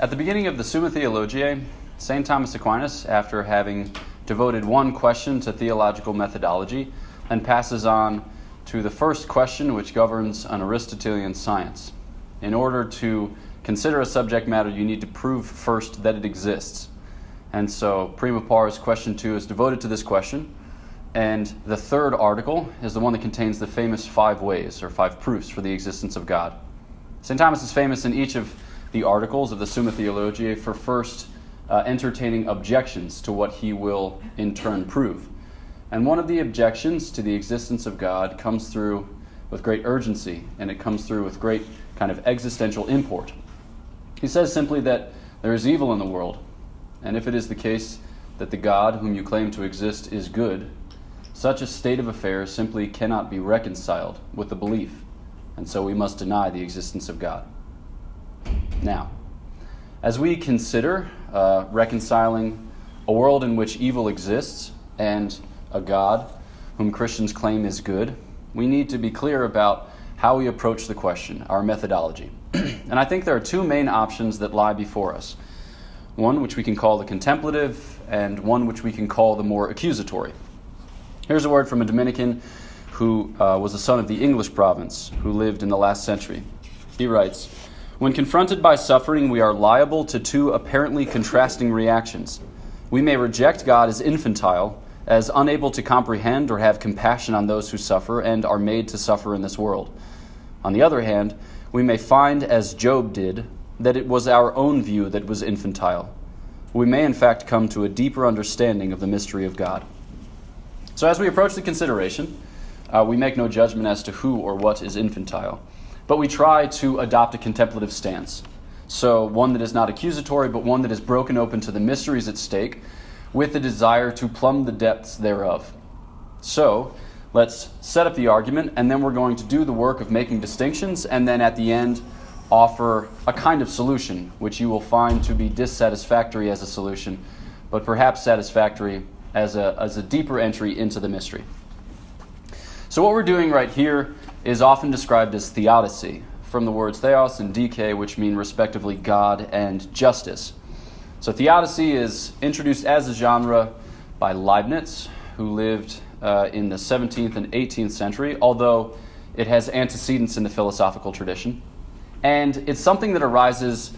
At the beginning of the Summa Theologiae, St. Thomas Aquinas, after having devoted one question to theological methodology, then passes on to the first question which governs an Aristotelian science. In order to consider a subject matter, you need to prove first that it exists. And so Prima Pars, question 2, is devoted to this question. And the third article is the one that contains the famous 5 ways, or 5 proofs, for the existence of God. St. Thomas is famous in each of the articles of the Summa Theologiae for first entertaining objections to what he will in turn prove. And one of the objections to the existence of God comes through with great urgency, and it comes through with great kind of existential import. He says simply that there is evil in the world, and if it is the case that the God whom you claim to exist is good, such a state of affairs simply cannot be reconciled with the belief, and so we must deny the existence of God. Now, as we consider reconciling a world in which evil exists and a God whom Christians claim is good, we need to be clear about how we approach the question, our methodology. And I think there are 2 main options that lie before us. One which we can call the contemplative, and one which we can call the more accusatory. Here's a word from a Dominican who was a son of the English province, who lived in the last century. He writes, "When confronted by suffering, we are liable to 2 apparently contrasting reactions. We may reject God as infantile, as unable to comprehend or have compassion on those who suffer and are made to suffer in this world. On the other hand, we may find, as Job did, that it was our own view that was infantile. We may, in fact, come to a deeper understanding of the mystery of God." So as we approach the consideration, we make no judgment as to who or what is infantile. But we try to adopt a contemplative stance. So one that is not accusatory, but one that is broken open to the mysteries at stake with the desire to plumb the depths thereof. So let's set up the argument, and then we're going to do the work of making distinctions, and then at the end offer a kind of solution, which you will find to be dissatisfactory as a solution, but perhaps satisfactory as a deeper entry into the mystery. So what we're doing right here is often described as theodicy, from the words theos and dike, which mean respectively God and justice. So theodicy is introduced as a genre by Leibniz, who lived in the 17th and 18th century, although it has antecedents in the philosophical tradition. And it's something that arises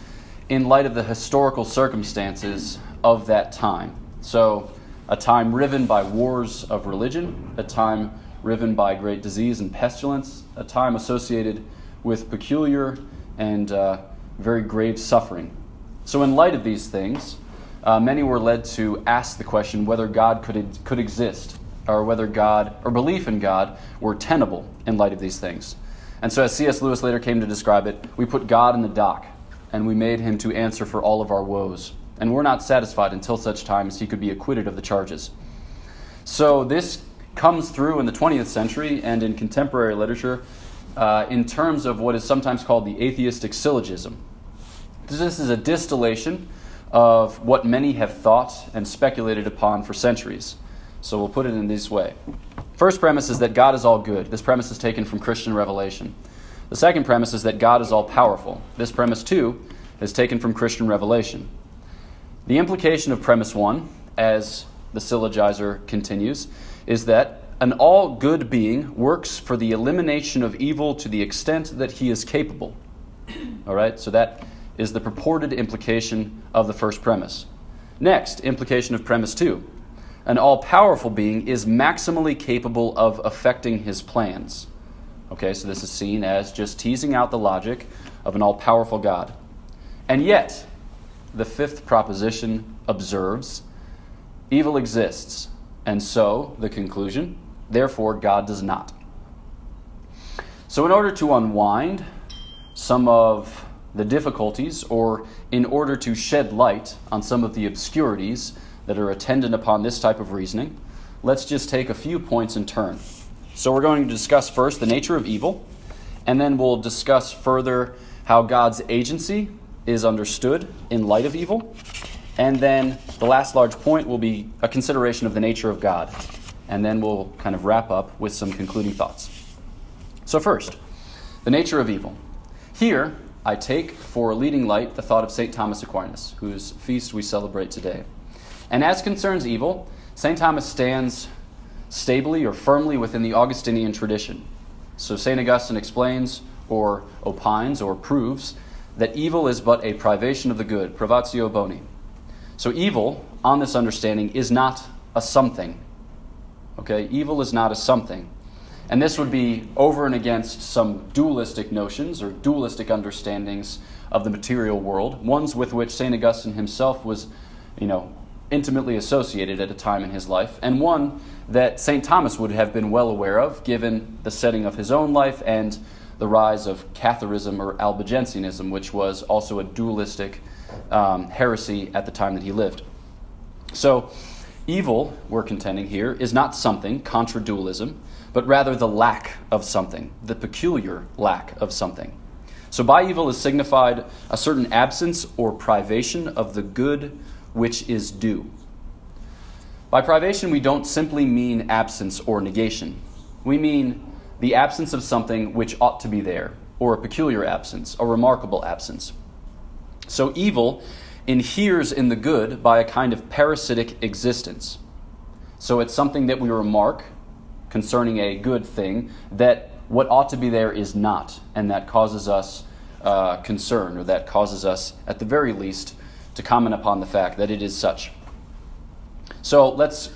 in light of the historical circumstances of that time. So a time riven by wars of religion, a time riven by great disease and pestilence, a time associated with peculiar and very grave suffering. So in light of these things, many were led to ask the question whether God could exist, or whether God, or belief in God, were tenable in light of these things. And so as C.S. Lewis later came to describe it, we put God in the dock, and we made him to answer for all of our woes, and we're not satisfied until such time as he could be acquitted of the charges. So this comes through in the 20th century and in contemporary literature in terms of what is sometimes called the atheistic syllogism. This is a distillation of what many have thought and speculated upon for centuries. So we'll put it in this way. First premise is that God is all good. This premise is taken from Christian revelation. The second premise is that God is all powerful. This premise, too, is taken from Christian revelation. The implication of premise 1, as the syllogizer continues, is that an all-good being works for the elimination of evil to the extent that he is capable. All right, so that is the purported implication of the first premise. Next, implication of premise 2. An all-powerful being is maximally capable of affecting his plans. Okay, so this is seen as just teasing out the logic of an all-powerful God. And yet, the fifth proposition observes, evil exists. And so, the conclusion, therefore God does not. So in order to unwind some of the difficulties, or in order to shed light on some of the obscurities that are attendant upon this type of reasoning, let's just take a few points in turn. So we're going to discuss first the nature of evil, and then we'll discuss further how God's agency is understood in light of evil. And then the last large point will be a consideration of the nature of God. And then we'll kind of wrap up with some concluding thoughts. So first, the nature of evil. Here, I take for leading light the thought of St. Thomas Aquinas, whose feast we celebrate today. And as concerns evil, St. Thomas stands stably or firmly within the Augustinian tradition. So St. Augustine explains, or opines, or proves, that evil is but a privation of the good, privatio boni. So evil, on this understanding, is not a something. Okay? Evil is not a something. And this would be over and against some dualistic notions or dualistic understandings of the material world, ones with which St. Augustine himself was, intimately associated at a time in his life, and one that St. Thomas would have been well aware of, given the setting of his own life and the rise of Catharism or Albigensianism, which was also a dualistic heresy at the time that he lived. So evil, we're contending here, is not something, contra dualism, but rather the lack of something, the peculiar lack of something. So by evil is signified a certain absence or privation of the good which is due. By privation, we don't simply mean absence or negation. We mean the absence of something which ought to be there, or a peculiar absence, a remarkable absence. So evil inheres in the good by a kind of parasitic existence. So it's something that we remark concerning a good thing, that what ought to be there is not, and that causes us concern, or that causes us, at the very least, to comment upon the fact that it is such. So let's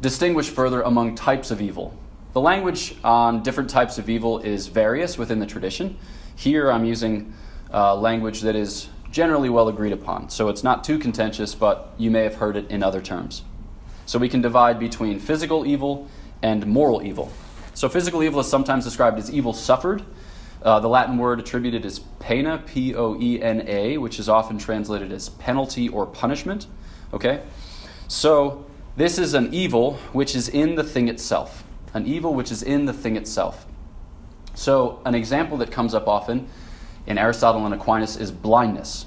distinguish further among types of evil. The language on different types of evil is various within the tradition. Here I'm using language that is generally well agreed upon, so it's not too contentious, but you may have heard it in other terms. So we can divide between physical evil and moral evil. So physical evil is sometimes described as evil suffered. The Latin word attributed is pena, P-O-E-N-A, which is often translated as penalty or punishment. Okay? So this is an evil which is in the thing itself. An evil which is in the thing itself. So an example that comes up often in Aristotle and Aquinas is blindness.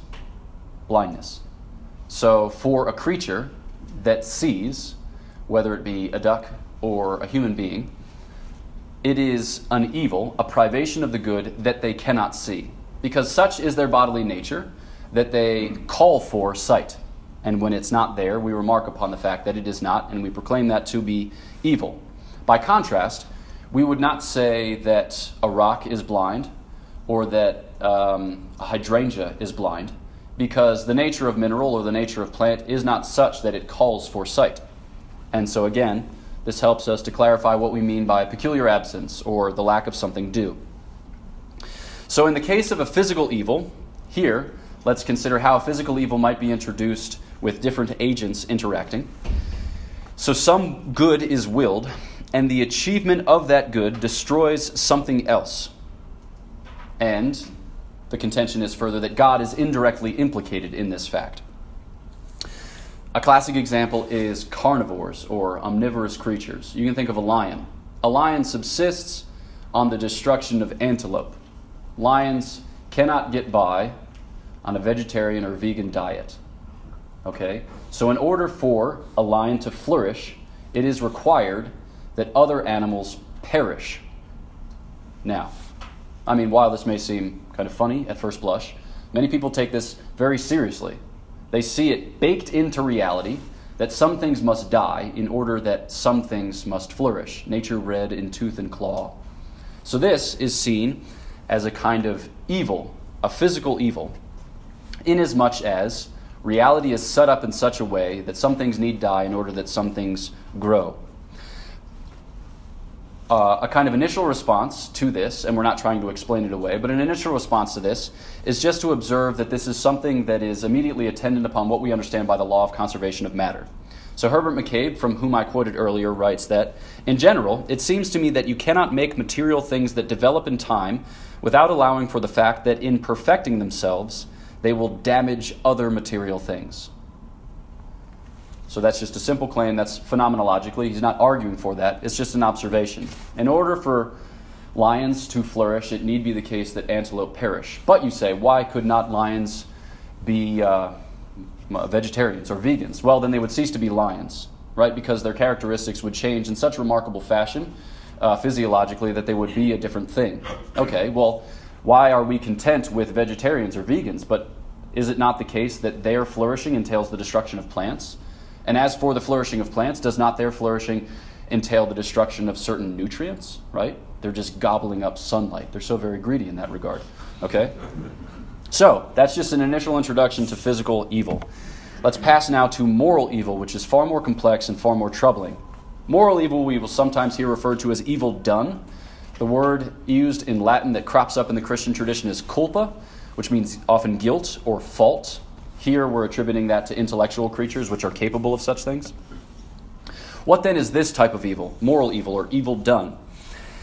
Blindness. So for a creature that sees, whether it be a duck or a human being, it is an evil, a privation of the good that they cannot see, because such is their bodily nature that they call for sight. And when it's not there, we remark upon the fact that it is not, and we proclaim that to be evil. By contrast, we would not say that a rock is blind or that a hydrangea is blind, because the nature of mineral or the nature of plant is not such that it calls for sight. And so again, this helps us to clarify what we mean by peculiar absence or the lack of something due. So in the case of a physical evil, here, let's consider how physical evil might be introduced with different agents interacting. So some good is willed, and the achievement of that good destroys something else. And the contention is further that God is indirectly implicated in this fact. A classic example is carnivores or omnivorous creatures. You can think of a lion. A lion subsists on the destruction of antelope. Lions cannot get by on a vegetarian or vegan diet. Okay? So in order for a lion to flourish, it is required that other animals perish. Now, I mean, while this may seem kind of funny at first blush, many people take this very seriously. They see it baked into reality that some things must die in order that some things must flourish. Nature red in tooth and claw. So this is seen as a kind of evil, a physical evil, inasmuch as reality is set up in such a way that some things need die in order that some things grow. A kind of initial response to this, and we're not trying to explain it away, but an initial response to this is just to observe that this is something that is immediately attendant upon what we understand by the law of conservation of matter. So Herbert McCabe, from whom I quoted earlier, writes that, "In general, it seems to me that you cannot make material things that develop in time without allowing for the fact that in perfecting themselves, they will damage other material things." So that's just a simple claim. That's phenomenologically. He's not arguing for that. It's just an observation. In order for lions to flourish, it need be the case that antelope perish. But you say, why could not lions be vegetarians or vegans? Well, then they would cease to be lions, right? Because their characteristics would change in such remarkable fashion physiologically that they would be a different thing. Okay, well, Why are we content with vegetarians or vegans? But is it not the case that their flourishing entails the destruction of plants? And as for the flourishing of plants, does not their flourishing entail the destruction of certain nutrients, right? They're just gobbling up sunlight. They're so very greedy in that regard, okay? So that's just an initial introduction to physical evil. Let's pass now to moral evil, which is far more complex and far more troubling. Moral evil we will sometimes hear referred to as evil done. The word used in Latin that crops up in the Christian tradition is culpa, which means often guilt or fault. Here we're attributing that to intellectual creatures, which are capable of such things. What then is this type of evil, moral evil, or evil done?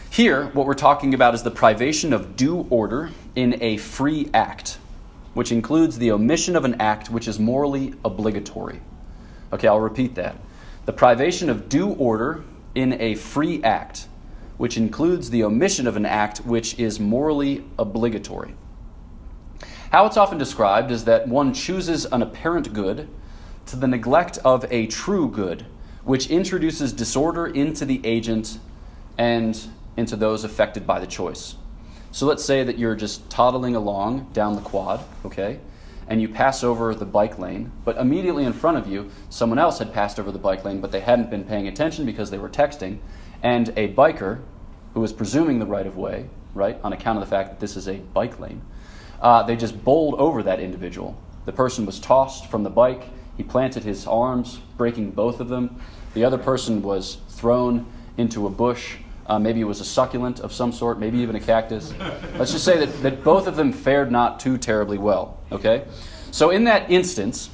Here, what we're talking about is the privation of due order in a free act, which includes the omission of an act which is morally obligatory. Okay, I'll repeat that. The privation of due order in a free act, which includes the omission of an act which is morally obligatory. How it's often described is that one chooses an apparent good to the neglect of a true good, which introduces disorder into the agent and into those affected by the choice. So let's say that you're just toddling along down the quad, okay, and you pass over the bike lane, but immediately in front of you, someone else had passed over the bike lane, but they hadn't been paying attention because they were texting, and a biker who was presuming the right-of-way, right, on account of the fact that this is a bike lane, they just bowled over that individual. The person was tossed from the bike. He planted his arms, breaking both of them. The other person was thrown into a bush. Maybe it was a succulent of some sort, maybe even a cactus. Let's just say that both of them fared not too terribly well, okay? So in that instance,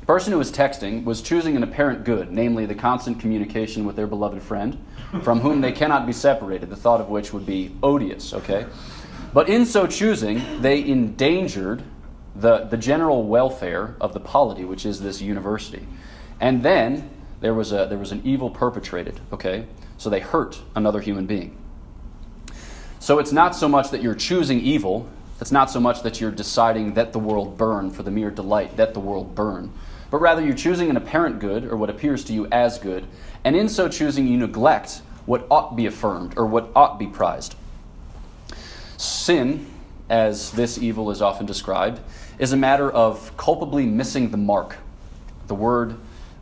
the person who was texting was choosing an apparent good, namely the constant communication with their beloved friend, from whom they cannot be separated, the thought of which would be odious, okay? But in so choosing, they endangered the general welfare of the polity, which is this university. And then there was an evil perpetrated, okay? So they hurt another human being. So it's not so much that you're choosing evil, it's not so much that you're deciding that the world burn for the mere delight, that the world burn, but rather you're choosing an apparent good, or what appears to you as good, and in so choosing you neglect what ought be affirmed, or what ought be prized. Sin, as this evil is often described, is a matter of culpably missing the mark. The word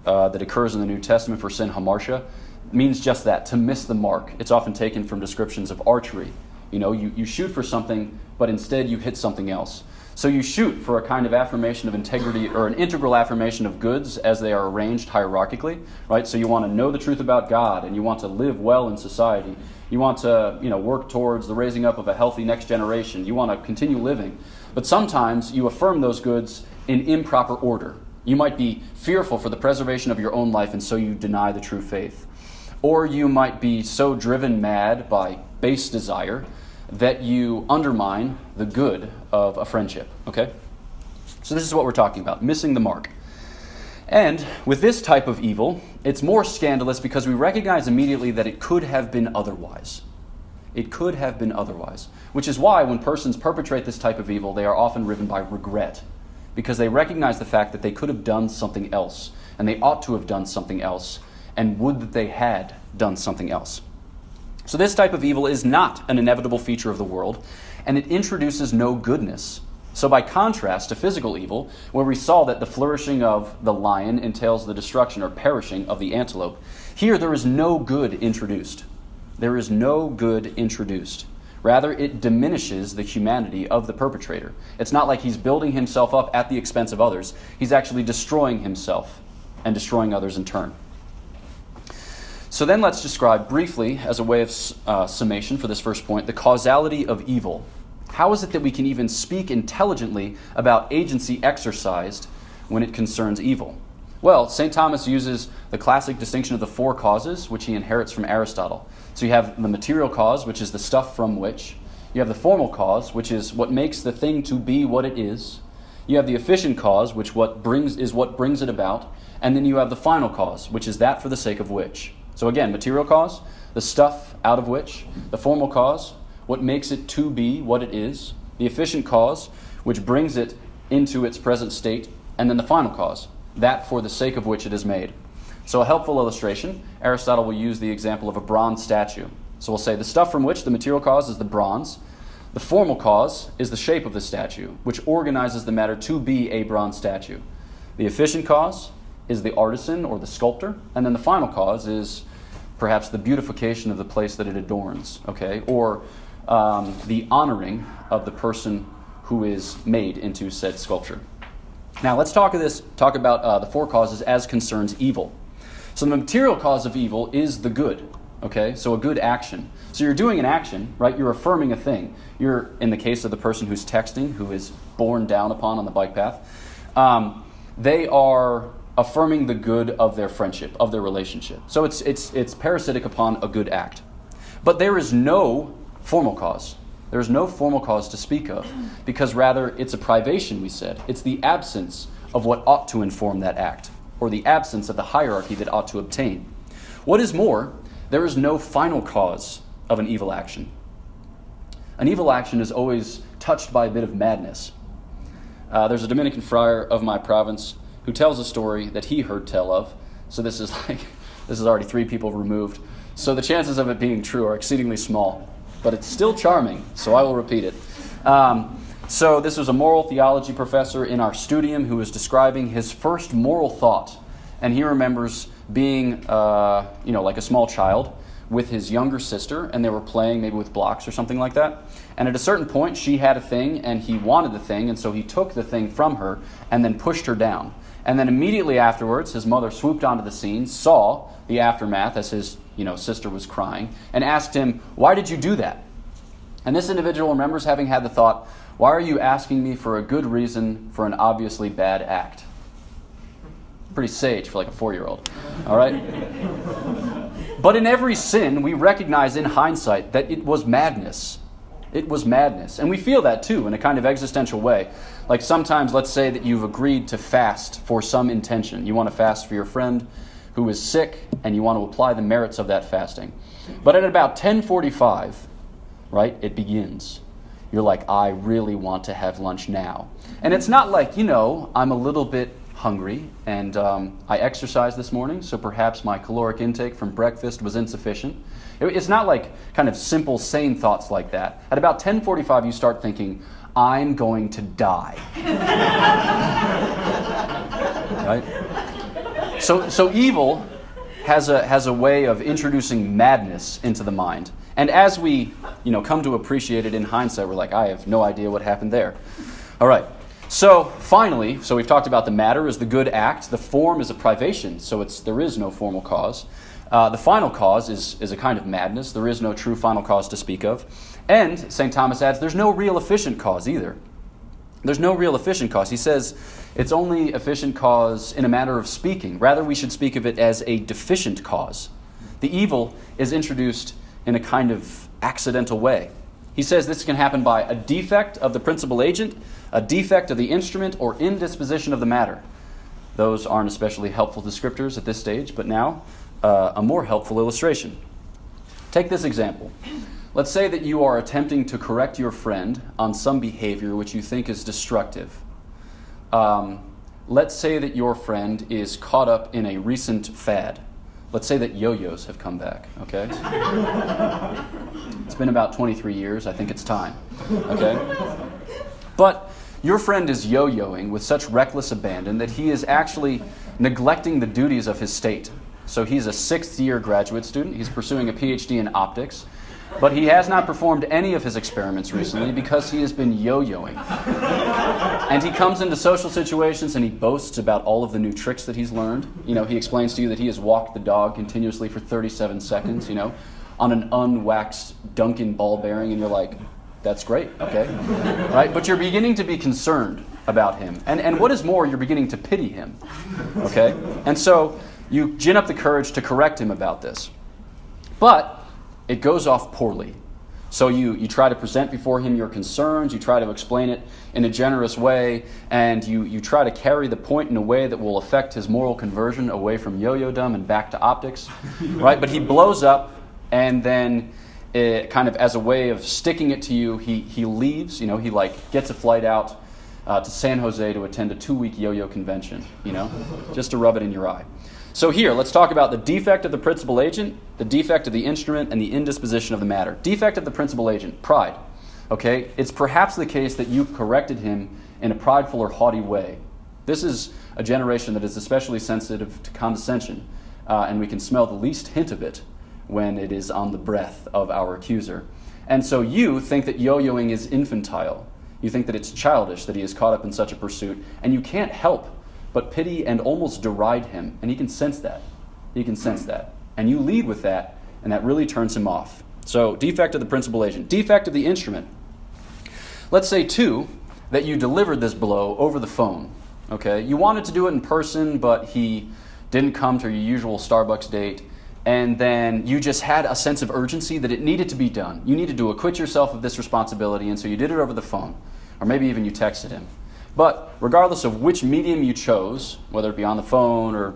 that occurs in the New Testament for sin, hamartia, means just that, to miss the mark. It's often taken from descriptions of archery. You know, you shoot for something, but instead you hit something else. So you shoot for a kind of affirmation of integrity, or an integral affirmation of goods as they are arranged hierarchically, right? So you want to know the truth about God, and you want to live well in society. You want to, work towards the raising up of a healthy next generation. You want to continue living. But sometimes you affirm those goods in improper order. You might be fearful for the preservation of your own life, and so you deny the true faith. Or you might be so driven mad by base desire that you undermine the good of a friendship, okay? So this is what we're talking about, missing the mark. And with this type of evil, it's more scandalous because we recognize immediately that it could have been otherwise. It could have been otherwise, which is why when persons perpetrate this type of evil, they are often riven by regret, because they recognize the fact that they could have done something else, and they ought to have done something else, and would that they had done something else. So this type of evil is not an inevitable feature of the world, and it introduces no goodness. So by contrast to physical evil, where we saw that the flourishing of the lion entails the destruction or perishing of the antelope, here there is no good introduced. There is no good introduced. Rather, it diminishes the humanity of the perpetrator. It's not like he's building himself up at the expense of others. He's actually destroying himself and destroying others in turn. So then let's describe briefly, as a way of summation for this first point, the causality of evil. How is it that we can even speak intelligently about agency exercised when it concerns evil? Well, St. Thomas uses the classic distinction of the four causes, which he inherits from Aristotle. So you have the material cause, which is the stuff from which. You have the formal cause, which is what makes the thing to be what it is. You have the efficient cause, which is what brings it about. And then you have the final cause, which is that for the sake of which. So again, material cause, the stuff out of which, the formal cause, what makes it to be what it is, the efficient cause, which brings it into its present state, and then the final cause, that for the sake of which it is made. So a helpful illustration, Aristotle will use the example of a bronze statue. So we'll say the stuff from which, the material cause, is the bronze, The formal cause is the shape of the statue, which organizes the matter to be a bronze statue. The efficient cause is the artisan or the sculptor, and then the final cause is perhaps the beautification of the place that it adorns, okay, or the honoring of the person who is made into said sculpture. Now let's talk about the four causes as concerns evil. So the material cause of evil is the good, okay, so a good action. So you're doing an action, right? You're affirming a thing. You're, in the case of the person who's texting, who is borne down upon on the bike path, they are affirming the good of their friendship, of their relationship. So it's parasitic upon a good act. But there is no formal cause. There is no formal cause to speak of, because rather it's a privation, we said. It's the absence of what ought to inform that act, or the absence of the hierarchy that ought to obtain. What is more, there is no final cause of an evil action. An evil action is always touched by a bit of madness. There's a Dominican friar of my province who tells a story that he heard tell of. So this is already three people removed. So the chances of it being true are exceedingly small, but it's still charming, so I will repeat it. So this was a moral theology professor in our studium who was describing his first moral thought, and he remembers being, like a small child with his younger sister, and they were playing maybe with blocks or something like that. And at a certain point, she had a thing, and he wanted the thing, and so he took the thing from her and then pushed her down. And then immediately afterwards, his mother swooped onto the scene, saw the aftermath as his sister was crying, and asked him, "Why did you do that?" And this individual remembers having had the thought, "Why are you asking me for a good reason for an obviously bad act?" Pretty sage for like a 4-year-old, all right? But in every sin, we recognize in hindsight that it was madness. It was madness. And we feel that too in a kind of existential way. Like sometimes, let's say that you've agreed to fast for some intention. You want to fast for your friend who is sick, and you want to apply the merits of that fasting. But at about 10:45, right, it begins. You're like, I really want to have lunch now. And it's not like, I'm a little bit hungry, and I exercised this morning, so perhaps my caloric intake from breakfast was insufficient. It's not like kind of simple, sane thoughts like that. At about 10:45, you start thinking, I'm going to die. Right? So evil has a way of introducing madness into the mind. And as we come to appreciate it in hindsight, we're like, I have no idea what happened there. All right. So finally, so we've talked about the matter is the good act. The form is a privation, so there is no formal cause. The final cause is a kind of madness. There is no true final cause to speak of. And St. Thomas adds, there's no real efficient cause either. There's no real efficient cause. He says it's only efficient cause in a matter of speaking. Rather, we should speak of it as a deficient cause. The evil is introduced in a kind of accidental way. He says this can happen by a defect of the principal agent, a defect of the instrument, or indisposition of the matter. Those aren't especially helpful descriptors at this stage, but now a more helpful illustration. Take this example. Let's say that you are attempting to correct your friend on some behavior which you think is destructive. Let's say that your friend is caught up in a recent fad. Let's say that yo-yos have come back, okay? It's been about 23 years. I think it's time, okay? But your friend is yo-yoing with such reckless abandon that he is actually neglecting the duties of his state. So he's a 6th-year graduate student. He's pursuing a PhD in optics. But he has not performed any of his experiments recently because he has been yo-yoing. And he comes into social situations and he boasts about all of the new tricks that he's learned. He explains to you that he has walked the dog continuously for 37 seconds, on an unwaxed Duncan ball bearing, and you're like, that's great, okay. Right? But you're beginning to be concerned about him. And what is more, you're beginning to pity him, okay? And so you gin up the courage to correct him about this. But it goes off poorly. So you try to present before him your concerns, you try to explain it in a generous way, and you try to carry the point in a way that will affect his moral conversion away from yo-yo-dom and back to optics, right? But he blows up, and then it kind of as a way of sticking it to you, he leaves, he like gets a flight out to San Jose to attend a 2-week yo-yo convention, just to rub it in your eye. So here, let's talk about the defect of the principal agent, the defect of the instrument, and the indisposition of the matter. Defect of the principal agent, pride. Okay? It's perhaps the case that you corrected him in a prideful or haughty way. This is a generation that is especially sensitive to condescension, and we can smell the least hint of it when it is on the breath of our accuser. And so you think that yo-yoing is infantile. You think that it's childish that he is caught up in such a pursuit, and you can't help but pity and almost deride him, and he can sense that. He can sense that. And you lead with that, and that really turns him off. So defect of the principal agent. Defect of the instrument. Let's say, too, that you delivered this blow over the phone. Okay, you wanted to do it in person, but he didn't come to your usual Starbucks date, and then you just had a sense of urgency that it needed to be done. You needed to acquit yourself of this responsibility, and so you did it over the phone, or maybe even you texted him. But regardless of which medium you chose, whether it be on the phone or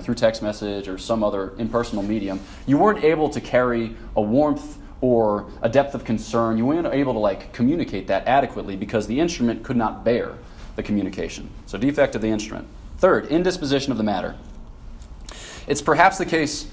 through text message or some other impersonal medium, you weren't able to carry a warmth or a depth of concern. You weren't able to communicate that adequately because the instrument could not bear the communication. So defect of the instrument. Third, indisposition of the matter. It's perhaps the case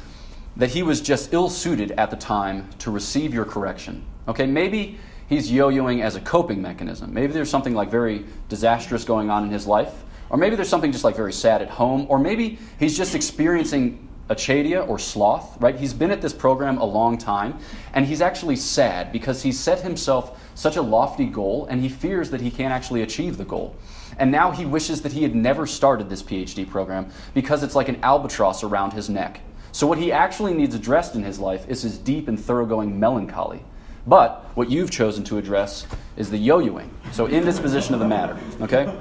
that he was just ill-suited at the time to receive your correction. Okay, maybe he's yo-yoing as a coping mechanism. Maybe there's something very disastrous going on in his life, or maybe there's something very sad at home, or maybe he's just experiencing achadia or sloth, right? He's been at this program a long time, and he's actually sad because he's set himself such a lofty goal, and he fears that he can't actually achieve the goal. And now he wishes that he had never started this PhD program because it's like an albatross around his neck. So what he actually needs addressed in his life is his deep and thoroughgoing melancholy. But what you've chosen to address is the yo-yoing. So indisposition of the matter, okay?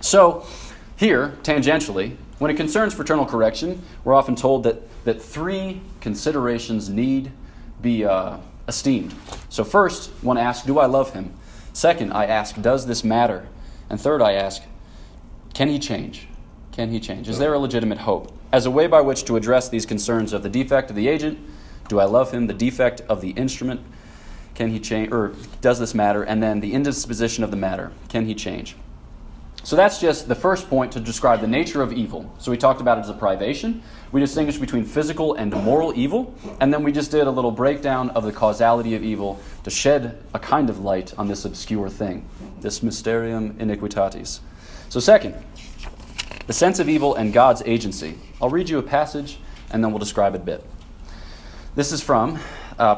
So here, tangentially, when it concerns fraternal correction, we're often told that three considerations need be esteemed. So first, one asks, do I love him? Second, I ask, does this matter? And third, I ask, can he change? Can he change? Is there a legitimate hope? As a way by which to address these concerns of the defect of the agent, do I love him? The defect of the instrument, can he change? Or does this matter? And then the indisposition of the matter, can he change? So that's just the first point to describe the nature of evil. So we talked about it as a privation. We distinguished between physical and moral evil. And then we just did a little breakdown of the causality of evil to shed a kind of light on this obscure thing, this mysterium iniquitatis. So second, the sense of evil and God's agency. I'll read you a passage, and then we'll describe it a bit. This is from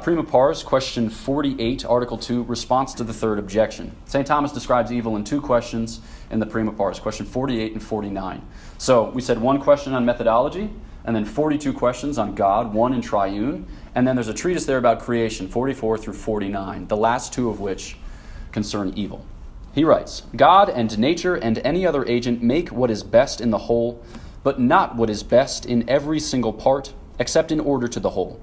Prima Pars, question 48, article 2, response to the third objection. St. Thomas describes evil in two questions in the Prima Pars, question 48 and 49. So we said one question on methodology, and then 42 questions on God, one in triune, and then there's a treatise there about creation, 44 through 49, the last two of which concern evil. He writes, God and nature and any other agent make what is best in the whole, but not what is best in every single part, except in order to the whole.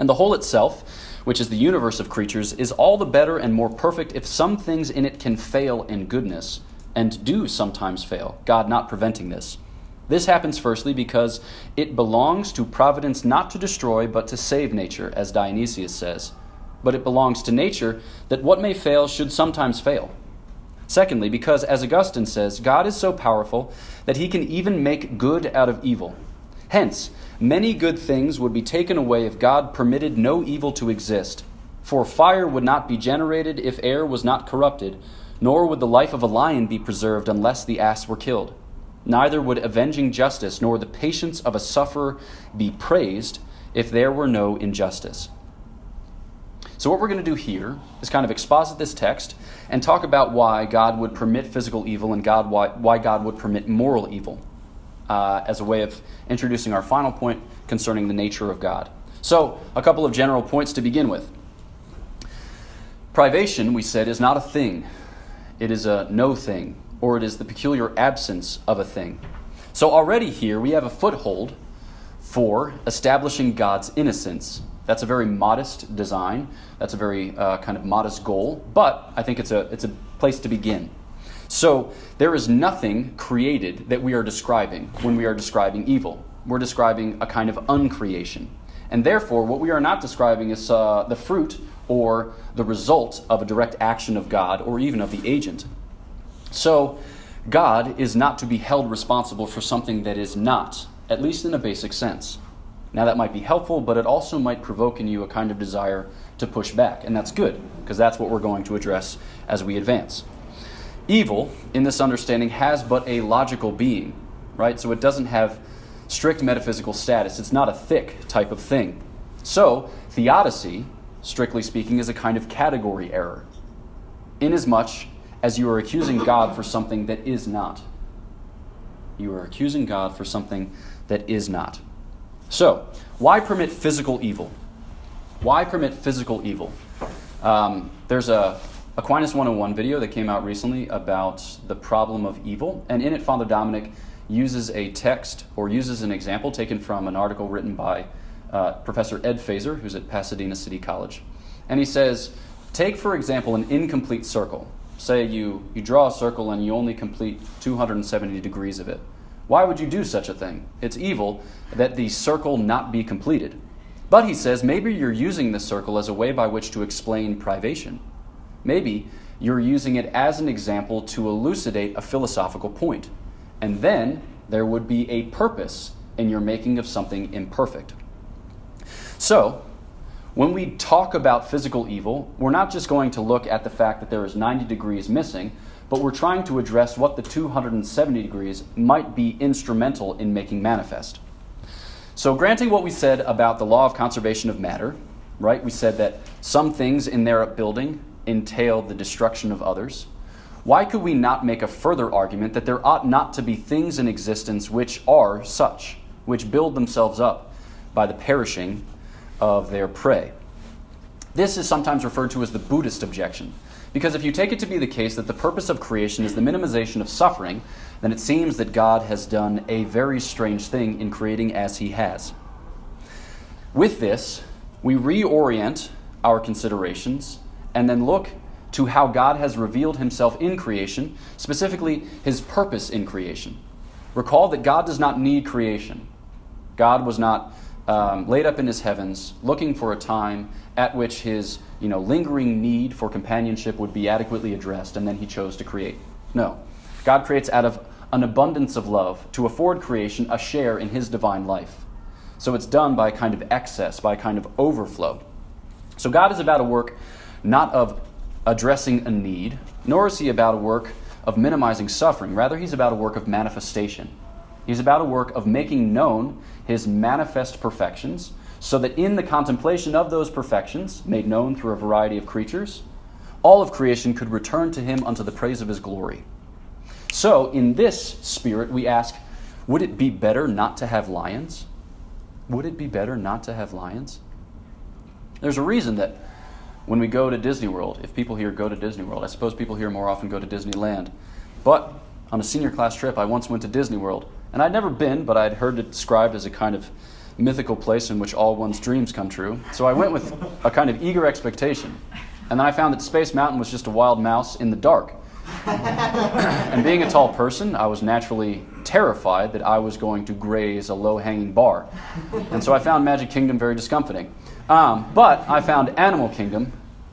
And the whole itself, which is the universe of creatures, is all the better and more perfect if some things in it can fail in goodness, and do sometimes fail, God not preventing this. This happens firstly because it belongs to providence not to destroy, but to save nature, as Dionysius says. But it belongs to nature that what may fail should sometimes fail. Secondly, because, as Augustine says, God is so powerful that he can even make good out of evil. Hence, many good things would be taken away if God permitted no evil to exist. For fire would not be generated if air was not corrupted, nor would the life of a lion be preserved unless the ass were killed. Neither would avenging justice nor the patience of a sufferer be praised if there were no injustice. So what we're going to do here is kind of exposit this text and talk about why God would permit physical evil and why God would permit moral evil, as a way of introducing our final point concerning the nature of God. So, a couple of general points to begin with. Privation, we said, is not a thing. It is a no thing, or it is the peculiar absence of a thing. So already here we have a foothold for establishing God's innocence. That's a very modest design. That's a very kind of modest goal, but I think it's a place to begin. So there is nothing created that we are describing when we are describing evil. We're describing a kind of uncreation. And therefore, what we are not describing is the fruit or the result of a direct action of God or even of the agent. So God is not to be held responsible for something that is not, at least in a basic sense. Now that might be helpful, but it also might provoke in you a kind of desire to push back, and that's good, because that's what we're going to address as we advance. Evil, in this understanding, has but a logical being, right? So it doesn't have strict metaphysical status. It's not a thick type of thing. So theodicy, strictly speaking, is a kind of category error, inasmuch as you are accusing God for something that is not. You are accusing God for something that is not. So, why permit physical evil? Why permit physical evil? There's a Aquinas 101 video that came out recently about the problem of evil, and in it Father Dominic uses a text, or uses an example taken from an article written by Professor Ed Fazer, who's at Pasadena City College. And he says, take for example an incomplete circle. Say you draw a circle and you only complete 270 degrees of it. Why would you do such a thing? It's evil that the circle not be completed. But he says, maybe you're using this circle as a way by which to explain privation. Maybe you're using it as an example to elucidate a philosophical point. And then there would be a purpose in your making of something imperfect. So, when we talk about physical evil, we're not just going to look at the fact that there is 90 degrees missing, but we're trying to address what the 270 degrees might be instrumental in making manifest. So, granting what we said about the law of conservation of matter, right? We said that some things in their upbuilding entail the destruction of others. Why could we not make a further argument that there ought not to be things in existence which are such, which build themselves up by the perishing of their prey? This is sometimes referred to as the Buddhist objection, because if you take it to be the case that the purpose of creation is the minimization of suffering, then it seems that God has done a very strange thing in creating as he has. With this, we reorient our considerations and then look to how God has revealed himself in creation, specifically his purpose in creation. Recall that God does not need creation. God was not laid up in his heavens, looking for a time at which his lingering need for companionship would be adequately addressed, and then he chose to create. No. God creates out of an abundance of love to afford creation a share in his divine life. So it's done by a kind of excess, by a kind of overflow. So God is about a work not of addressing a need, nor is he about a work of minimizing suffering. Rather, he's about a work of manifestation. He's about a work of making known his manifest perfections, so that in the contemplation of those perfections, made known through a variety of creatures, all of creation could return to him unto the praise of his glory. So, in this spirit, we ask, would it be better not to have lions? Would it be better not to have lions? There's a reason that when we go to Disney World, if people here go to Disney World, I suppose people here more often go to Disneyland, but on a senior class trip, I once went to Disney World. And I'd never been, but I'd heard it described as a kind of mythical place in which all one's dreams come true. So I went with a kind of eager expectation. And then I found that Space Mountain was just a wild mouse in the dark. And being a tall person, I was naturally terrified that I was going to graze a low-hanging bar. And so I found Magic Kingdom very discomforting. But I found Animal Kingdom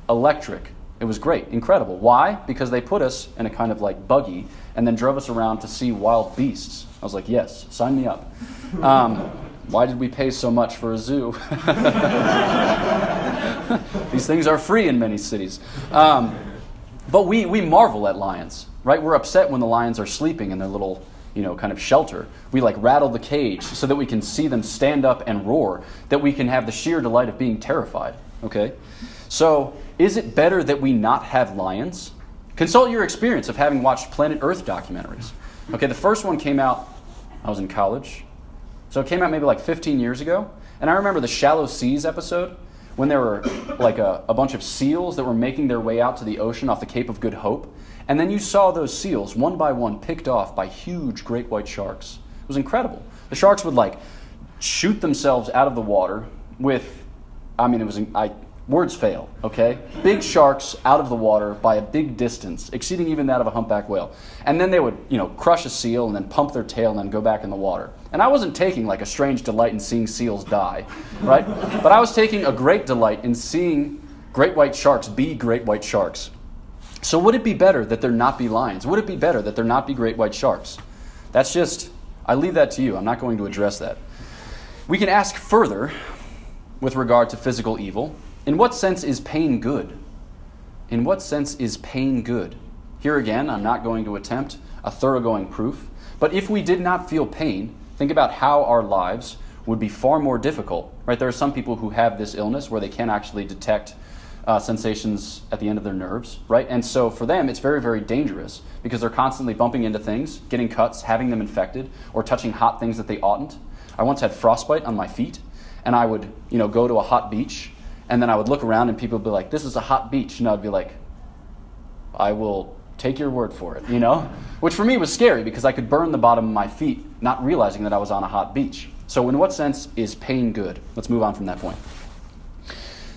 electric. It was great, incredible. Why? Because they put us in a kind of like buggy and then drove us around to see wild beasts. I was like, yes, sign me up. Why did we pay so much for a zoo? These things are free in many cities. But we marvel at lions, right? We're upset when the lions are sleeping in their little, kind of shelter. We like rattle the cage so that we can see them stand up and roar, that we can have the sheer delight of being terrified, okay? So is it better that we not have lions? Consult your experience of having watched Planet Earth documentaries. Okay, the first one came out, I was in college, so it came out maybe like 15 years ago, and I remember the Shallow Seas episode, when there were like a bunch of seals that were making their way out to the ocean off the Cape of Good Hope, and then you saw those seals, one by one, picked off by huge great white sharks. It was incredible. The sharks would like shoot themselves out of the water with, words fail, okay? Big sharks out of the water by a big distance, exceeding even that of a humpback whale. And then they would, crush a seal and then pump their tail and then go back in the water. And I wasn't taking like a strange delight in seeing seals die, right? But I was taking a great delight in seeing great white sharks be great white sharks. So would it be better that there not be lions? Would it be better that there not be great white sharks? I leave that to you. I'm not going to address that. We can ask further with regard to physical evil, in what sense is pain good? In what sense is pain good? Here again, I'm not going to attempt a thoroughgoing proof, but if we did not feel pain, think about how our lives would be far more difficult, right? There are some people who have this illness where they can't actually detect sensations at the end of their nerves, right? And so for them, it's very, very dangerous because they're constantly bumping into things, getting cuts, having them infected, or touching hot things that they oughtn't. I once had frostbite on my feet, and I would, you know, go to a hot beach, and then I would look around and people would be like, this is a hot beach. And I'd be like, I will take your word for it, you know? Which for me was scary because I could burn the bottom of my feet, not realizing that I was on a hot beach. So in what sense is pain good? Let's move on from that point.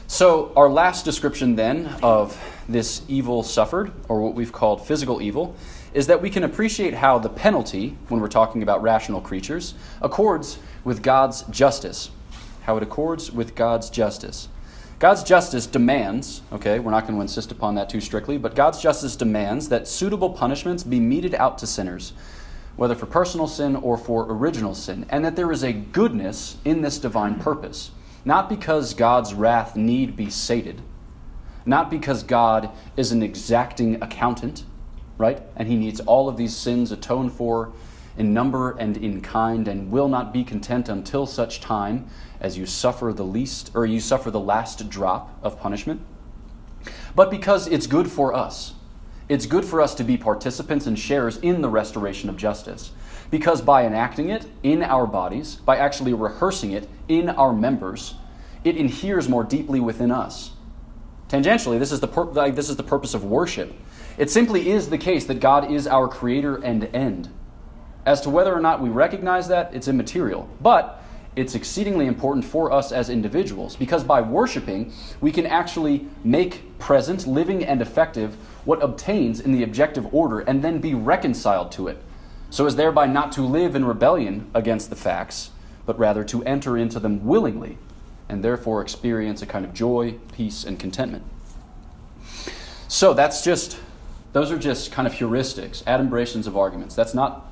So our last description then of this evil suffered, or what we've called physical evil, is that we can appreciate how the penalty, when we're talking about rational creatures, accords with God's justice. How it accords with God's justice. God's justice demands, okay, we're not going to insist upon that too strictly, but God's justice demands that suitable punishments be meted out to sinners, whether for personal sin or for original sin, and that there is a goodness in this divine purpose. Not because God's wrath need be sated, not because God is an exacting accountant, right? And he needs all of these sins atoned for in number and in kind, and will not be content until such time as you suffer the least, or you suffer the last drop of punishment, but because it's good for us. It's good for us to be participants and sharers in the restoration of justice. Because by enacting it in our bodies, by actually rehearsing it in our members, it inheres more deeply within us. Tangentially, this is the purpose of worship. It simply is the case that God is our creator and end. As to whether or not we recognize that, it's immaterial. But it's exceedingly important for us as individuals, because by worshiping, we can actually make present, living, and effective what obtains in the objective order and then be reconciled to it. So as thereby not to live in rebellion against the facts, but rather to enter into them willingly, and therefore experience a kind of joy, peace, and contentment. So those are just kind of heuristics, adumbrations of arguments. That's not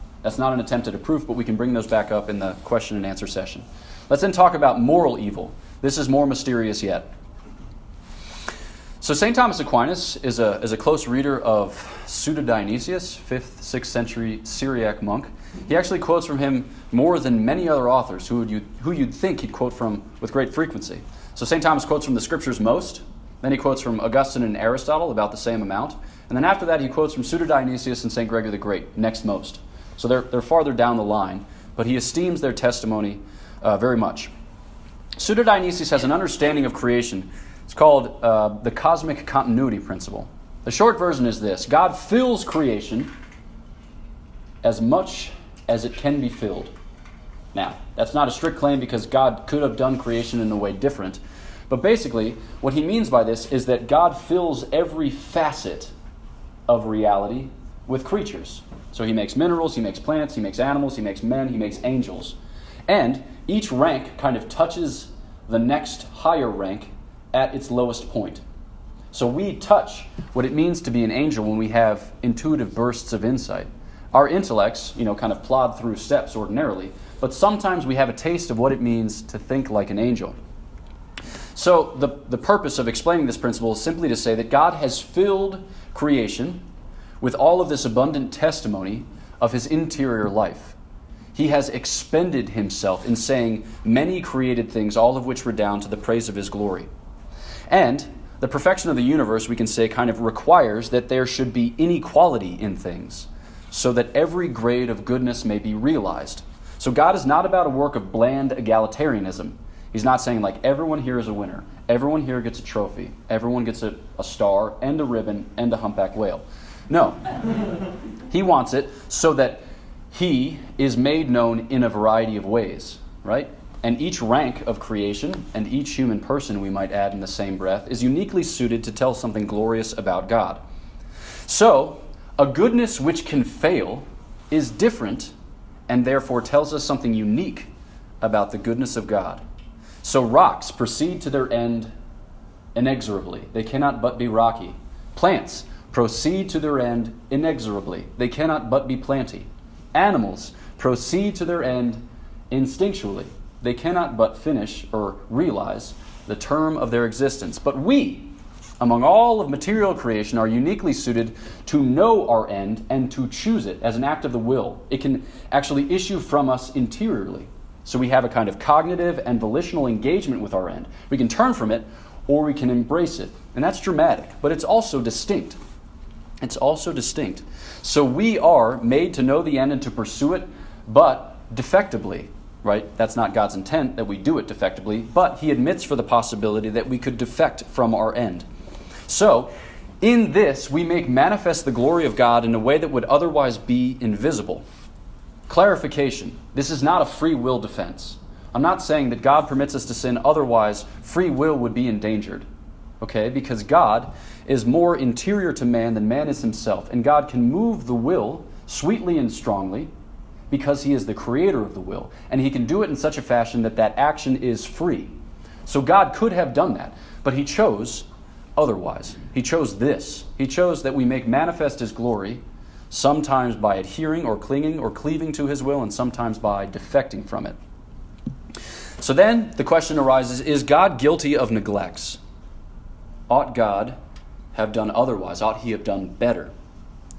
an attempt at a proof, but we can bring those back up in the question and answer session. Let's then talk about moral evil. This is more mysterious yet. So St. Thomas Aquinas is a close reader of Pseudo-Dionysius, 5th, 6th century Syriac monk. He actually quotes from him more than many other authors who you'd think he'd quote from with great frequency. So St. Thomas quotes from the Scriptures most, then he quotes from Augustine and Aristotle about the same amount, and then after that he quotes from Pseudo-Dionysius and St. Gregory the Great, next most. So they're farther down the line, but he esteems their testimony very much. Pseudo-Dionysius has an understanding of creation. It's called the Cosmic Continuity Principle. The short version is this: God fills creation as much as it can be filled. Now, that's not a strict claim because God could have done creation in a way different, but basically what he means by this is that God fills every facet of reality with creatures. So he makes minerals, he makes plants, he makes animals, he makes men, he makes angels. And each rank kind of touches the next higher rank at its lowest point. So we touch what it means to be an angel when we have intuitive bursts of insight. Our intellects, you know, kind of plod through steps ordinarily, but sometimes we have a taste of what it means to think like an angel. So the purpose of explaining this principle is simply to say that God has filled creation with all of this abundant testimony of his interior life. He has expended himself in saying many created things, all of which redound to the praise of his glory. And the perfection of the universe, we can say, kind of requires that there should be inequality in things so that every grade of goodness may be realized. So God is not about a work of bland egalitarianism. He's not saying, like, everyone here is a winner. Everyone here gets a trophy. Everyone gets a star and a ribbon and a humpback whale. No. He wants it so that he is made known in a variety of ways, right? And each rank of creation, and each human person, we might add in the same breath, is uniquely suited to tell something glorious about God. So, a goodness which can fail is different, and therefore tells us something unique about the goodness of God. So rocks proceed to their end inexorably. They cannot but be rocky. Plants proceed to their end inexorably. They cannot but be planty. Animals proceed to their end instinctually. they cannot but finish or realize the term of their existence. But we, among all of material creation, are uniquely suited to know our end and to choose it as an act of the will. It can actually issue from us interiorly. So we have a kind of cognitive and volitional engagement with our end. We can turn from it or we can embrace it. And that's dramatic, but it's also distinct. It's also distinct. So we are made to know the end and to pursue it, but defectively, right? That's not God's intent that we do it defectively, but he admits for the possibility that we could defect from our end. So in this, we make manifest the glory of God in a way that would otherwise be invisible. Clarification. This is not a free will defense. I'm not saying that God permits us to sin, otherwise free will would be endangered. Okay, because God is more interior to man than man is himself, and God can move the will sweetly and strongly because he is the creator of the will, and he can do it in such a fashion that that action is free. So God could have done that, but he chose otherwise. He chose this. He chose that we make manifest his glory, sometimes by adhering or clinging or cleaving to his will, and sometimes by defecting from it. So then the question arises, is God guilty of neglects? Ought God have done otherwise? Ought he have done better?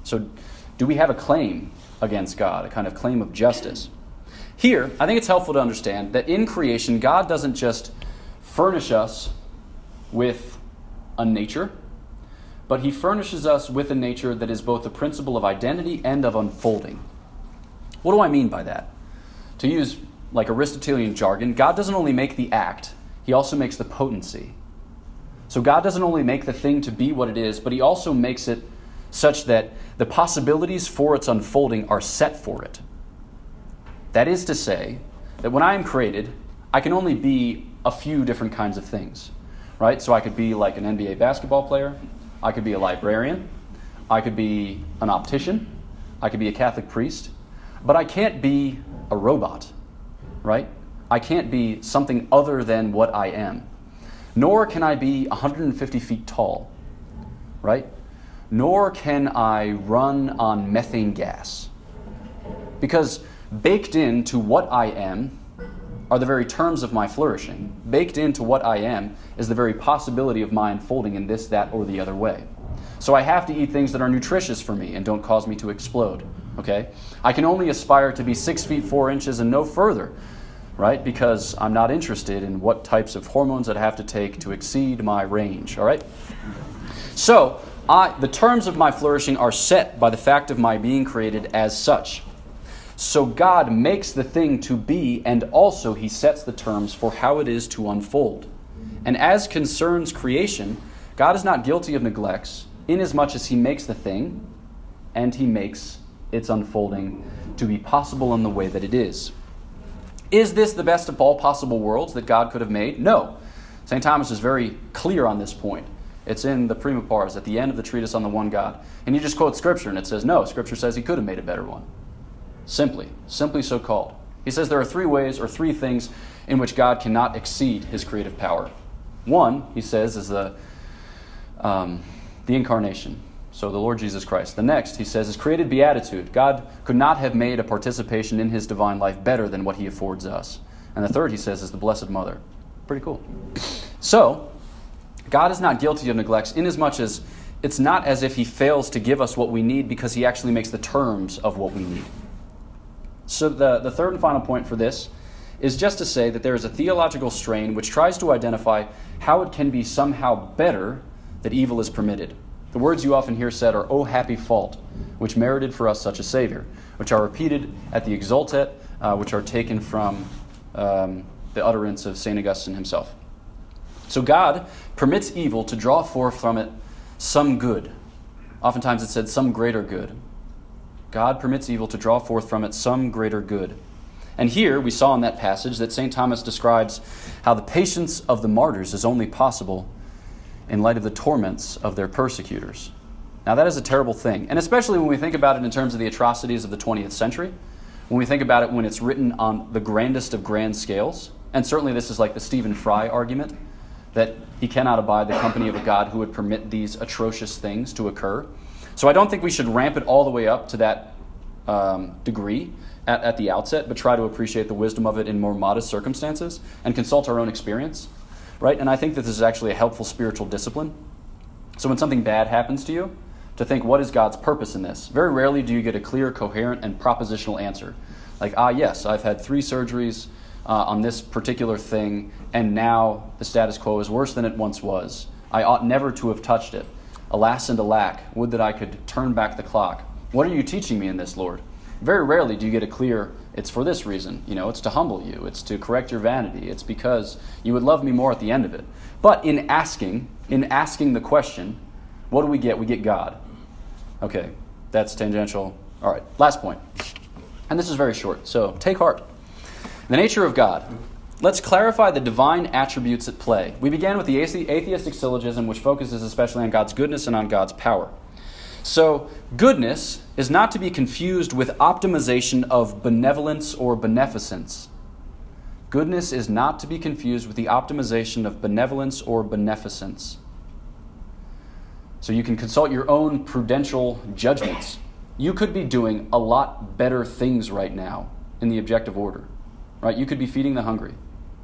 So do we have a claim against God, a kind of claim of justice? Here, I think it's helpful to understand that in creation, God doesn't just furnish us with a nature, but he furnishes us with a nature that is both the principle of identity and of unfolding. What do I mean by that? To use like Aristotelian jargon, God doesn't only make the act, he also makes the potency. So God doesn't only make the thing to be what it is, but he also makes it such that the possibilities for its unfolding are set for it. That is to say, that when I am created, I can only be a few different kinds of things, right? So I could be like an NBA basketball player, I could be a librarian, I could be an optician, I could be a Catholic priest, but I can't be a robot, right? I can't be something other than what I am. Nor can I be 150 feet tall, right? Nor can I run on methane gas. Because baked into what I am are the very terms of my flourishing. Baked into what I am is the very possibility of my unfolding in this, that, or the other way. So I have to eat things that are nutritious for me and don't cause me to explode, okay? I can only aspire to be 6 feet 4 inches and no further, right? Because I'm not interested in what types of hormones I'd have to take to exceed my range, all right? So, the terms of my flourishing are set by the fact of my being created as such. So God makes the thing to be, and also he sets the terms for how it is to unfold. And as concerns creation, God is not guilty of neglects, inasmuch as he makes the thing, and he makes its unfolding to be possible in the way that it is. Is this the best of all possible worlds that God could have made? No. St. Thomas is very clear on this point. It's in the Prima Pars, at the end of the treatise on the one God. And you just quote Scripture, and it says, no, Scripture says he could have made a better one. Simply so called. He says there are 3 ways or 3 things in which God cannot exceed his creative power. One, he says, is the incarnation, so the Lord Jesus Christ. The next, he says, is created beatitude. God could not have made a participation in his divine life better than what he affords us. And the third, he says, is the Blessed Mother. Pretty cool. So, God is not guilty of neglects inasmuch as it's not as if he fails to give us what we need because he actually makes the terms of what we need. So the third and final point for this is just to say that there is a theological strain which tries to identify how it can be somehow better that evil is permitted. The words you often hear said are, "O happy fault, which merited for us such a Savior," which are repeated at the Exultet, which are taken from the utterance of St. Augustine himself. So God permits evil to draw forth from it some good. Oftentimes it's said some greater good. God permits evil to draw forth from it some greater good. And here we saw in that passage that St. Thomas describes how the patience of the martyrs is only possible in light of the torments of their persecutors. Now that is a terrible thing, and especially when we think about it in terms of the atrocities of the 20th century, when we think about it when it's written on the grandest of grand scales, and certainly this is like the Stephen Fry argument, that he cannot abide the company of a God who would permit these atrocious things to occur. So I don't think we should ramp it all the way up to that degree at the outset, but try to appreciate the wisdom of it in more modest circumstances and consult our own experience, right? And I think that this is actually a helpful spiritual discipline. So when something bad happens to you, to think, what is God's purpose in this? Very rarely do you get a clear, coherent, and propositional answer. Like, ah, yes, I've had 3 surgeries on this particular thing, and now the status quo is worse than it once was. I ought never to have touched it. Alas and alack, would that I could turn back the clock. What are you teaching me in this, Lord? Very rarely do you get a clear, it's for this reason. You know, it's to humble you. It's to correct your vanity. It's because you would love me more at the end of it. But in asking the question, what do we get? We get God. Okay, that's tangential. All right, last point. And this is very short, so take heart. The nature of God. Let's clarify the divine attributes at play. We began with the atheistic syllogism, which focuses especially on God's goodness and on God's power. So goodness is not to be confused with optimization of benevolence or beneficence. Goodness is not to be confused with the optimization of benevolence or beneficence. So you can consult your own prudential judgments. You could be doing a lot better things right now in the objective order, right? You could be feeding the hungry.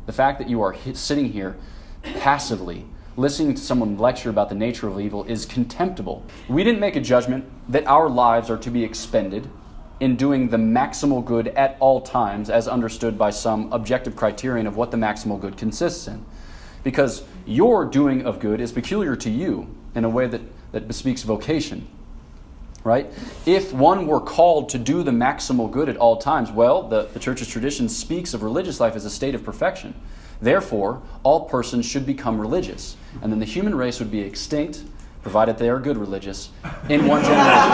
The fact that you are sitting here passively listening to someone lecture about the nature of evil is contemptible. We didn't make a judgment that our lives are to be expended in doing the maximal good at all times as understood by some objective criterion of what the maximal good consists in. Because your doing of good is peculiar to you in a way that bespeaks vocation, right? If one were called to do the maximal good at all times, well, the church's tradition speaks of religious life as a state of perfection. Therefore, all persons should become religious, and then the human race would be extinct, provided they are good religious, in one generation.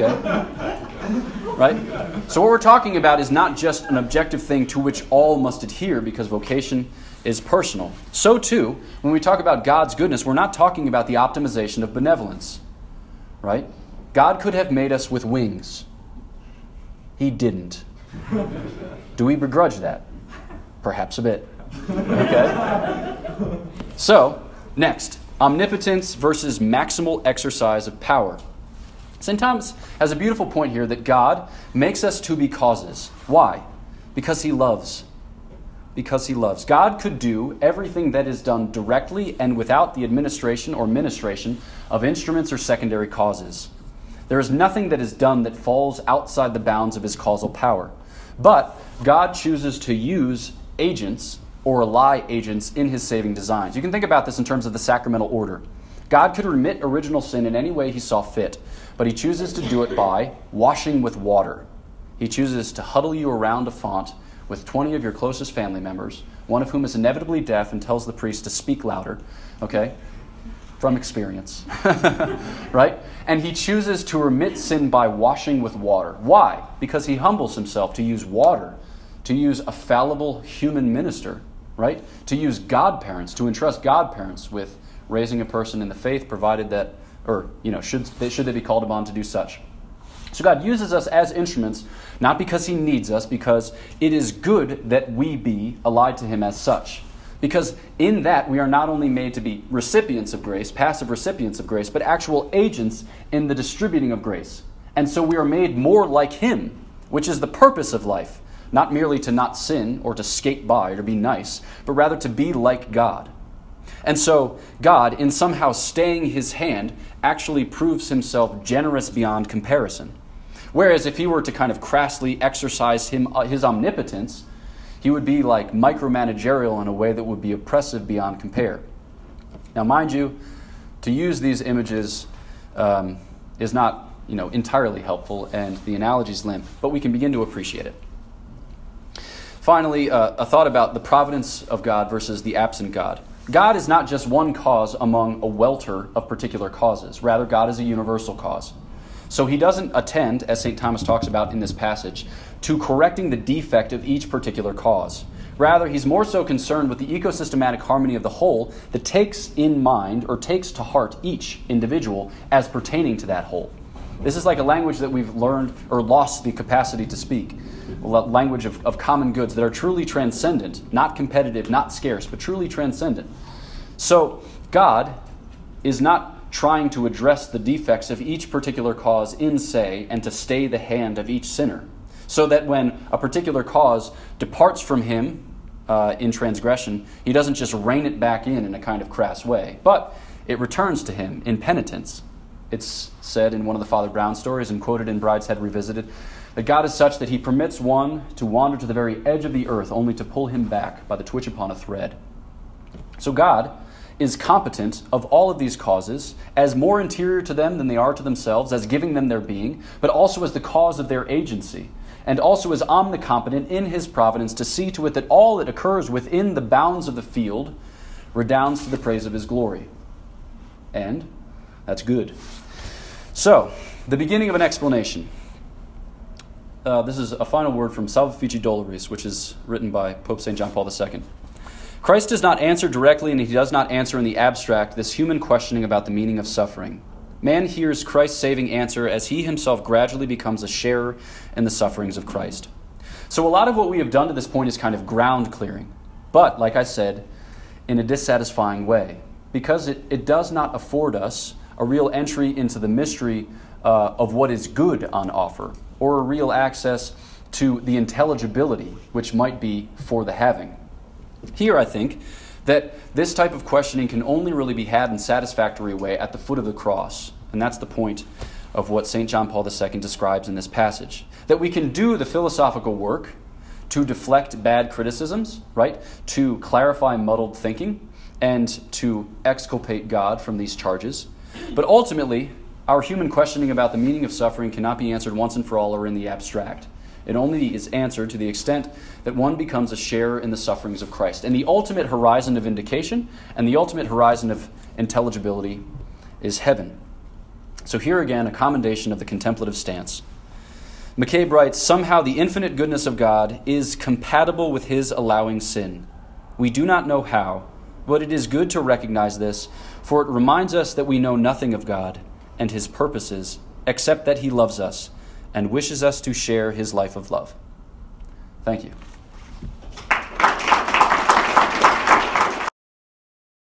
Okay? Right? So what we're talking about is not just an objective thing to which all must adhere, because vocation is personal. So too, when we talk about God's goodness, we're not talking about the optimization of benevolence, right? God could have made us with wings. He didn't. Do we begrudge that? Perhaps a bit. Okay? So, next, omnipotence versus maximal exercise of power. St. Thomas has a beautiful point here that God makes us to be causes. Why? Because he loves. Because he loves. God could do everything that is done directly and without the administration or ministration of instruments or secondary causes. There is nothing that is done that falls outside the bounds of his causal power. But God chooses to use agents or ally agents in his saving designs. You can think about this in terms of the sacramental order. God could remit original sin in any way he saw fit, but he chooses to do it by washing with water. He chooses to huddle you around a font with 20 of your closest family members, one of whom is inevitably deaf and tells the priest to speak louder, okay? From experience, right? And he chooses to remit sin by washing with water. Why? Because he humbles himself to use water, to use a fallible human minister, right? To use godparents, to entrust godparents with raising a person in the faith, provided that, or, you know, should they be called upon to do such. So God uses us as instruments, not because he needs us, because it is good that we be allied to him as such. Because in that, we are not only made to be recipients of grace, passive recipients of grace, but actual agents in the distributing of grace. And so we are made more like him, which is the purpose of life, not merely to not sin or to skate by or to be nice, but rather to be like God. And so God, in somehow staying his hand, actually proves himself generous beyond comparison. Whereas if he were to kind of crassly exercise his omnipotence, he would be like micromanagerial in a way that would be oppressive beyond compare. Now, mind you, to use these images is not, you know, entirely helpful, and the analogies limp, but we can begin to appreciate it. Finally, a thought about the providence of God versus the absent God. God is not just one cause among a welter of particular causes. Rather, God is a universal cause. So he doesn't attend, as St. Thomas talks about in this passage, to correcting the defect of each particular cause. Rather, he's more so concerned with the ecosystematic harmony of the whole that takes in mind or takes to heart each individual as pertaining to that whole. This is like a language that we've learned or lost the capacity to speak, a language of common goods that are truly transcendent, not competitive, not scarce, but truly transcendent. So God is not trying to address the defects of each particular cause in se and to stay the hand of each sinner, so that when a particular cause departs from him in transgression, he doesn't just rein it back in a kind of crass way, but it returns to him in penitence. It's said in one of the Father Brown stories and quoted in Brideshead Revisited that God is such that he permits one to wander to the very edge of the earth only to pull him back by the twitch upon a thread. So God is competent of all of these causes, as more interior to them than they are to themselves, as giving them their being, but also as the cause of their agency, and also is omnicompetent in his providence to see to it that all that occurs within the bounds of the field redounds to the praise of his glory. And that's good. So, the beginning of an explanation. This is a final word from Salvifici Dolores, which is written by Pope St. John Paul II. Christ does not answer directly, and he does not answer in the abstract, this human questioning about the meaning of suffering. Man hears Christ's saving answer as he himself gradually becomes a sharer in the sufferings of Christ. So a lot of what we have done to this point is kind of ground clearing, but, like I said, in a dissatisfying way, because it does not afford us a real entry into the mystery of what is good on offer, or a real access to the intelligibility which might be for the having. Here, I think that this type of questioning can only really be had in a satisfactory way at the foot of the cross, and that's the point of what St. John Paul II describes in this passage, that we can do the philosophical work to deflect bad criticisms, right, to clarify muddled thinking, and to exculpate God from these charges, but ultimately, our human questioning about the meaning of suffering cannot be answered once and for all or in the abstract. It only is answered to the extent that one becomes a sharer in the sufferings of Christ. And the ultimate horizon of vindication and the ultimate horizon of intelligibility is heaven. So here again, a commendation of the contemplative stance. McCabe writes, "Somehow the infinite goodness of God is compatible with his allowing sin. We do not know how, but it is good to recognize this, for it reminds us that we know nothing of God and his purposes, except that he loves us and wishes us to share his life of love." Thank you.